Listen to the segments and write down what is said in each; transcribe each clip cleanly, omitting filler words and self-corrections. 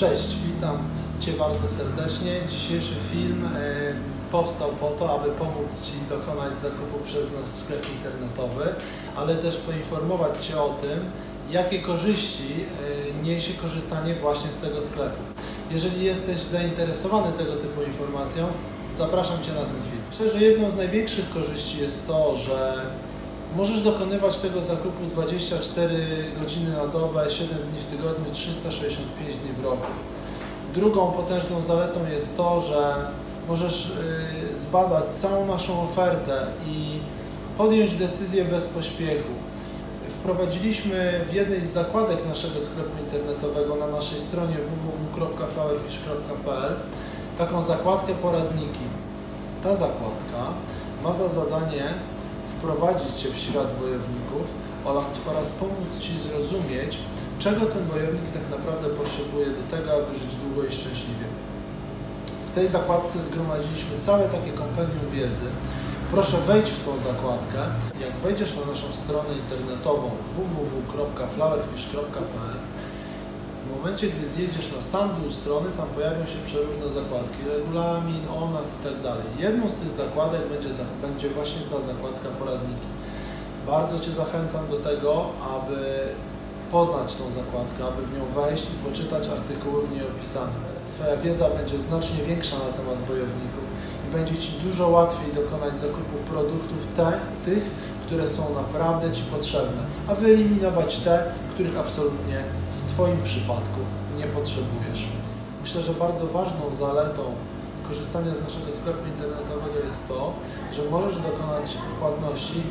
Cześć, witam Cię bardzo serdecznie. Dzisiejszy film powstał po to, aby pomóc Ci dokonać zakupu przez nasz sklep internetowy, ale też poinformować Cię o tym, jakie korzyści niesie korzystanie właśnie z tego sklepu. Jeżeli jesteś zainteresowany tego typu informacją, zapraszam Cię na ten film. Myślę, że jedną z największych korzyści jest to, że możesz dokonywać tego zakupu 24 godziny na dobę, 7 dni w tygodniu, 365 dni w roku. Drugą potężną zaletą jest to, że możesz zbadać całą naszą ofertę i podjąć decyzję bez pośpiechu. Wprowadziliśmy w jednej z zakładek naszego sklepu internetowego na naszej stronie www.flowerfish.pl taką zakładkę poradniki. Ta zakładka ma za zadanie wprowadzić Cię w świat bojowników oraz pomóc Ci zrozumieć, czego ten bojownik tak naprawdę potrzebuje do tego, aby żyć długo i szczęśliwie. W tej zakładce zgromadziliśmy całe takie kompendium wiedzy. Proszę wejść w tą zakładkę. Jak wejdziesz na naszą stronę internetową www.flowerfish.pl, w momencie, gdy zjedziesz na sam dół strony, tam pojawią się przeróżne zakładki, regulamin, o nas i tak dalej. Jedną z tych zakładek będzie właśnie ta zakładka poradniki. Bardzo Cię zachęcam do tego, aby poznać tą zakładkę, aby w nią wejść i poczytać artykuły w niej opisane. Twoja wiedza będzie znacznie większa na temat bojowników i będzie Ci dużo łatwiej dokonać zakupu produktów tych, które są naprawdę Ci potrzebne, a wyeliminować te, których absolutnie w Twoim przypadku nie potrzebujesz. Myślę, że bardzo ważną zaletą korzystania z naszego sklepu internetowego jest to, że możesz dokonać płatności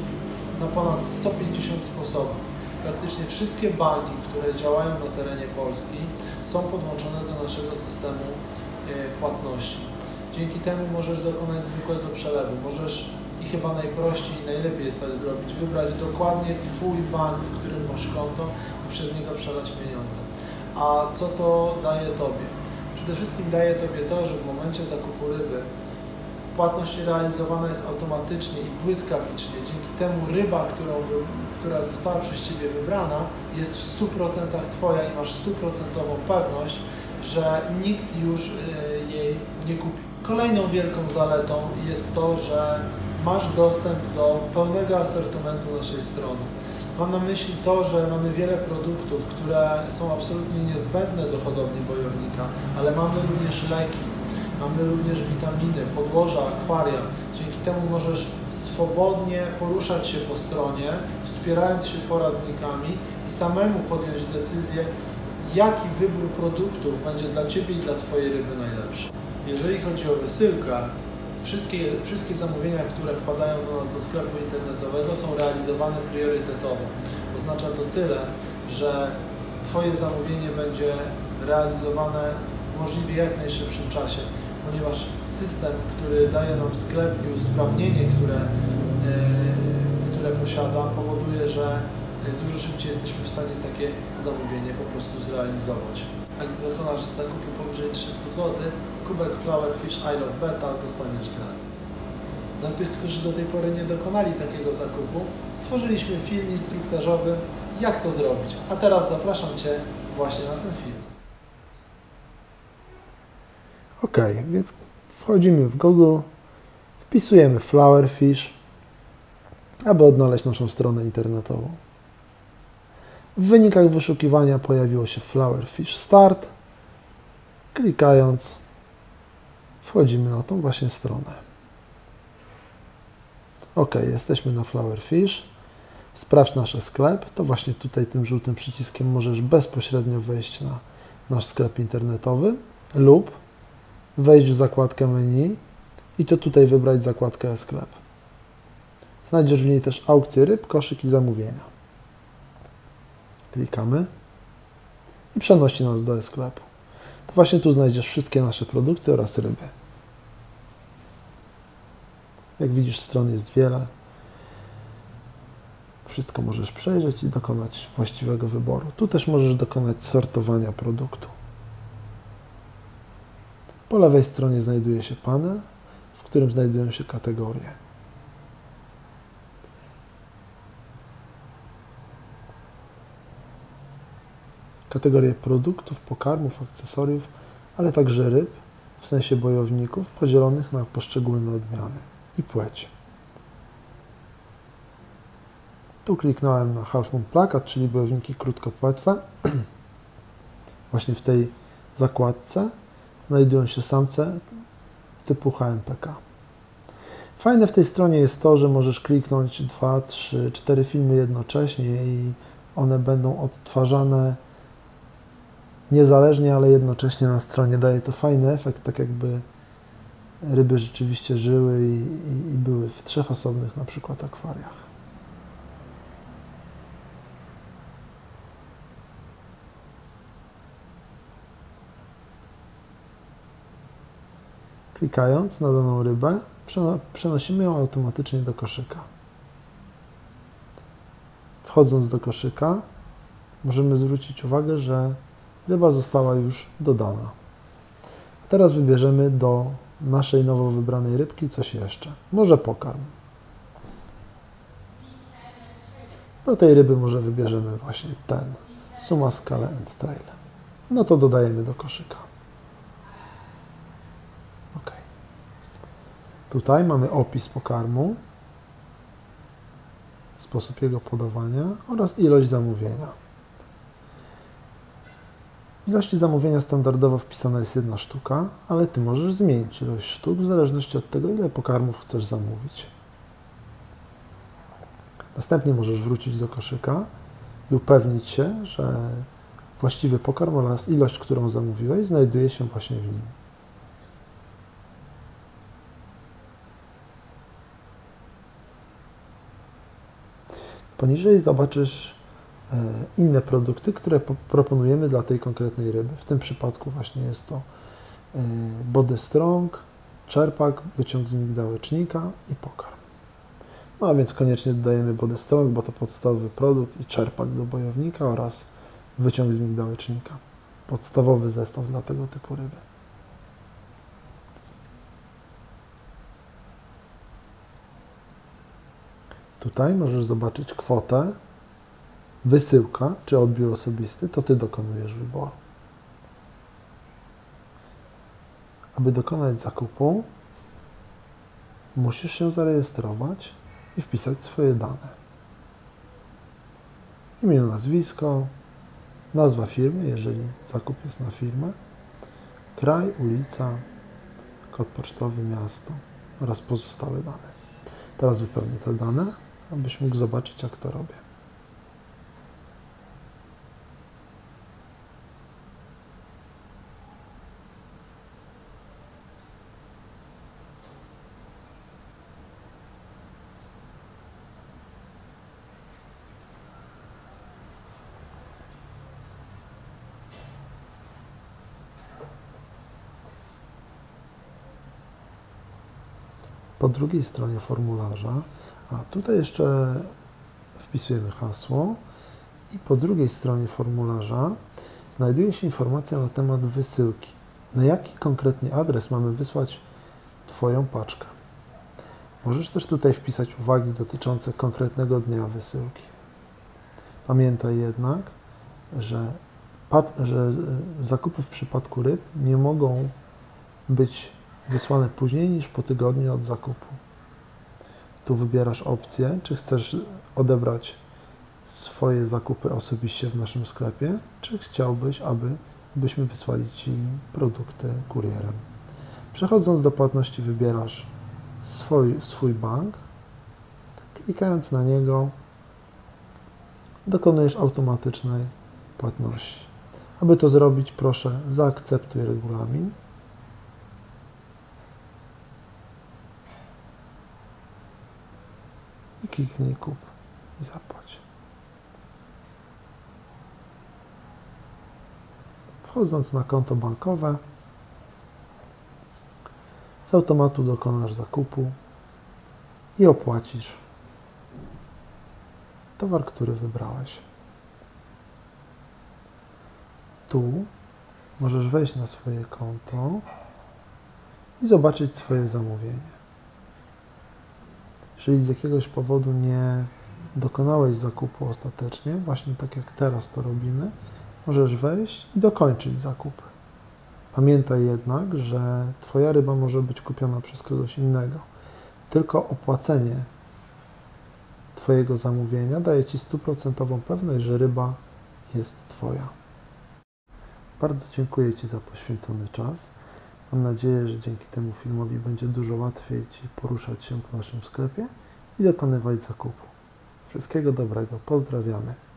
na ponad 150 sposobów. Praktycznie wszystkie banki, które działają na terenie Polski, są podłączone do naszego systemu płatności. Dzięki temu możesz dokonać zwykłego przelewu. Możesz i chyba najprościej i najlepiej jest tak zrobić, wybrać dokładnie Twój bank, w którym masz konto i przez niego przelać pieniądze. A co to daje Tobie? Przede wszystkim daje Tobie to, że w momencie zakupu ryby płatność realizowana jest automatycznie i błyskawicznie. Dzięki temu ryba, która została przez Ciebie wybrana, jest w 100% Twoja i masz 100% pewność, że nikt już jej nie kupi. Kolejną wielką zaletą jest to, że masz dostęp do pełnego asortymentu naszej strony. Mam na myśli to, że mamy wiele produktów, które są absolutnie niezbędne do hodowli bojownika, ale mamy również leki, mamy również witaminy, podłoża, akwaria. Dzięki temu możesz swobodnie poruszać się po stronie, wspierając się poradnikami i samemu podjąć decyzję, jaki wybór produktów będzie dla Ciebie i dla Twojej ryby najlepszy. Jeżeli chodzi o wysyłkę, wszystkie zamówienia, które wpadają do nas do sklepu internetowego, są realizowane priorytetowo. Oznacza to tyle, że Twoje zamówienie będzie realizowane w możliwie jak najszybszym czasie, ponieważ system, który daje nam sklep i usprawnienie, które posiada, powoduje, że dużo szybciej jesteśmy w stanie takie zamówienie po prostu zrealizować. A gdy dokonasz zakupu powyżej 300 zł, kubek Flower Fish I Love Beta dostaniesz gratis. Dla tych, którzy do tej pory nie dokonali takiego zakupu, stworzyliśmy film instruktażowy, jak to zrobić. A teraz zapraszam Cię właśnie na ten film. Ok, więc wchodzimy w Google, wpisujemy Flower Fish, aby odnaleźć naszą stronę internetową. W wynikach wyszukiwania pojawiło się Flower Fish Start. Klikając wchodzimy na tą właśnie stronę. Ok, jesteśmy na Flower Fish. Sprawdź nasz sklep. To właśnie tutaj tym żółtym przyciskiem możesz bezpośrednio wejść na nasz sklep internetowy lub wejść w zakładkę menu i to tutaj wybrać zakładkę sklep. Znajdziesz w niej też aukcje ryb, koszyk i zamówienia. Klikamy i przenosi nas do sklepu. To właśnie tu znajdziesz wszystkie nasze produkty oraz ryby. Jak widzisz, stron jest wiele. Wszystko możesz przejrzeć i dokonać właściwego wyboru. Tu też możesz dokonać sortowania produktu. Po lewej stronie znajduje się panel, w którym znajdują się kategorie. kategorie produktów, pokarmów, akcesoriów, ale także ryb, w sensie bojowników, podzielonych na poszczególne odmiany i płeć. Tu kliknąłem na Half Moon Plakat, czyli bojowniki krótkopłetwe. Właśnie w tej zakładce znajdują się samce typu HMPK. Fajne w tej stronie jest to, że możesz kliknąć 2, 3, 4 filmy jednocześnie i one będą odtwarzane niezależnie, ale jednocześnie na stronie. Daje to fajny efekt, tak jakby ryby rzeczywiście żyły i były w 3 osobnych na przykład akwariach. Klikając na daną rybę, przenosimy ją automatycznie do koszyka. Wchodząc do koszyka, możemy zwrócić uwagę, że ryba została już dodana. A teraz wybierzemy do naszej nowo wybranej rybki coś jeszcze. Może pokarm. Do tej ryby może wybierzemy właśnie ten Sumo Scale and Tail. No to dodajemy do koszyka. Tutaj mamy opis pokarmu, sposób jego podawania oraz ilość zamówienia. Ilości zamówienia standardowo wpisana jest 1 sztuka, ale Ty możesz zmienić ilość sztuk w zależności od tego, ile pokarmów chcesz zamówić. Następnie możesz wrócić do koszyka i upewnić się, że właściwy pokarm oraz ilość, którą zamówiłeś, znajduje się właśnie w nim. Poniżej zobaczysz inne produkty, które proponujemy dla tej konkretnej ryby. W tym przypadku właśnie jest to body strong, czerpak, wyciąg z migdałecznika i pokarm. No a więc koniecznie dodajemy body strong, bo to podstawowy produkt, i czerpak do bojownika oraz wyciąg z migdałecznika. Podstawowy zestaw dla tego typu ryby. Tutaj możesz zobaczyć kwotę, wysyłka czy odbiór osobisty, to Ty dokonujesz wyboru. Aby dokonać zakupu, musisz się zarejestrować i wpisać swoje dane. Imię, nazwisko, nazwa firmy, jeżeli zakup jest na firmę, kraj, ulica, kod pocztowy, miasto oraz pozostałe dane. Teraz wypełnię te dane, abyś mógł zobaczyć, jak to robię. Po drugiej stronie formularza, a tutaj jeszcze wpisujemy hasło, i po drugiej stronie formularza znajduje się informacja na temat wysyłki. Na jaki konkretnie adres mamy wysłać Twoją paczkę. Możesz też tutaj wpisać uwagi dotyczące konkretnego dnia wysyłki. Pamiętaj jednak, że zakupy w przypadku ryb nie mogą być wysłane później niż po tygodniu od zakupu. Tu wybierasz opcję, czy chcesz odebrać swoje zakupy osobiście w naszym sklepie, czy chciałbyś, abyśmy wysłali Ci produkty kurierem. Przechodząc do płatności, wybierasz swój bank. Klikając na niego, dokonujesz automatycznej płatności. Aby to zrobić, proszę, zaakceptuj regulamin. Kliknij kup i zapłać. Wchodząc na konto bankowe, z automatu dokonasz zakupu i opłacisz towar, który wybrałeś. Tu możesz wejść na swoje konto i zobaczyć swoje zamówienie. Jeżeli z jakiegoś powodu nie dokonałeś zakupu ostatecznie, właśnie tak jak teraz to robimy, możesz wejść i dokończyć zakup. Pamiętaj jednak, że Twoja ryba może być kupiona przez kogoś innego. Tylko opłacenie Twojego zamówienia daje Ci 100% pewność, że ryba jest Twoja. Bardzo dziękuję Ci za poświęcony czas. Mam nadzieję, że dzięki temu filmowi będzie dużo łatwiej Ci poruszać się po naszym sklepie i dokonywać zakupu. Wszystkiego dobrego. Pozdrawiamy.